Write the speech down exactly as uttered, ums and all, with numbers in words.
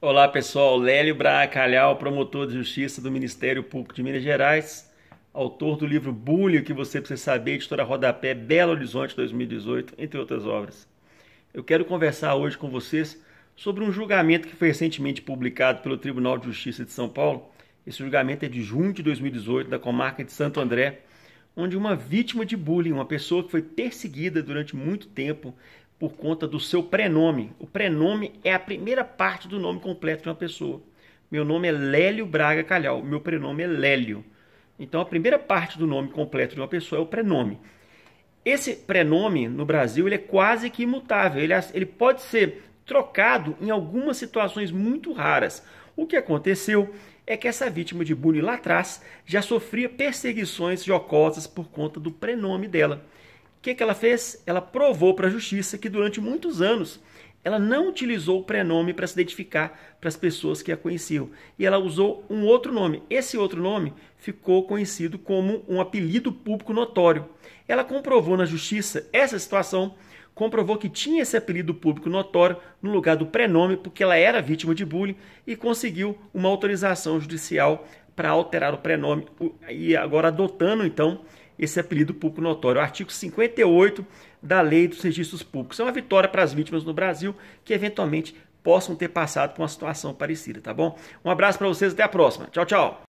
Olá pessoal, Lélio Braga Calhau, promotor de justiça do Ministério Público de Minas Gerais, autor do livro Bullying, o que você precisa saber, editora Rodapé, Belo Horizonte dois mil e dezoito, entre outras obras. Eu quero conversar hoje com vocês sobre um julgamento que foi recentemente publicado pelo Tribunal de Justiça de São Paulo. Esse julgamento é de junho de dois mil e dezoito, da comarca de Santo André, onde uma vítima de bullying, uma pessoa que foi perseguida durante muito tempo, por conta do seu prenome. O prenome é a primeira parte do nome completo de uma pessoa. Meu nome é Lélio Braga Calhau, meu prenome é Lélio. Então a primeira parte do nome completo de uma pessoa é o prenome. Esse prenome no Brasil ele é quase que imutável, ele, ele pode ser trocado em algumas situações muito raras. O que aconteceu é que essa vítima de bullying lá atrás já sofria perseguições jocosas por conta do prenome dela. O que, que ela fez? Ela provou para a justiça que durante muitos anos ela não utilizou o prenome para se identificar para as pessoas que a conheciam. E ela usou um outro nome. Esse outro nome ficou conhecido como um apelido público notório. Ela comprovou na justiça essa situação, comprovou que tinha esse apelido público notório no lugar do prenome, porque ela era vítima de bullying, e conseguiu uma autorização judicial para alterar o prenome, e agora adotando então esse apelido público notório, o artigo cinquenta e oito da Lei dos Registros Públicos. É uma vitória para as vítimas no Brasil que eventualmente possam ter passado por uma situação parecida, tá bom? Um abraço para vocês, até a próxima. Tchau, tchau!